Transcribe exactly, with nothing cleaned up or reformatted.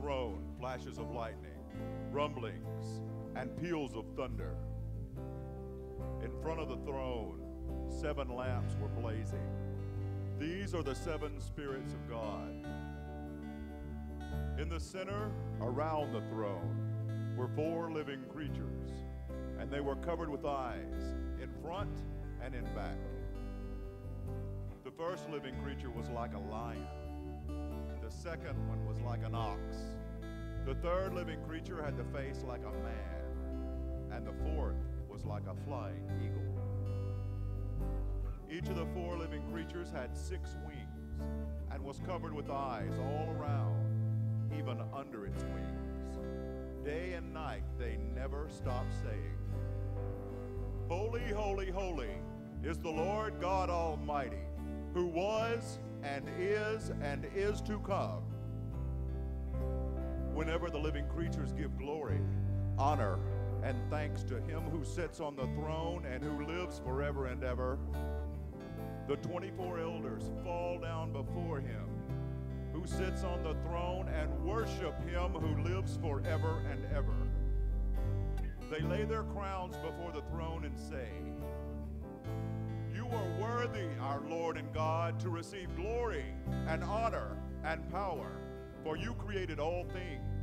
throne flashes of lightning, rumblings, and peals of thunder. In front of the throne, seven lamps were blazing. These are the seven spirits of God. In the center, around the throne, were four living creatures, and they were covered with eyes, in front and in back. The first living creature was like a lion. The second one was like an ox. The third living creature had the face like a man, and the fourth was like a flying eagle. Each of the four living creatures had six wings and was covered with eyes all around, even under its wings. Day and night they never stopped saying, "Holy, holy, holy is the Lord God Almighty, who was and is and is to come." Whenever the living creatures give glory, honor, and thanks to him who sits on the throne and who lives forever and ever, the twenty-four elders fall down before him who sits on the throne and worship him who lives forever and ever. They lay their crowns before the throne and say, "You are worthy, our Lord and God, to receive glory and honor and power, for you created all things,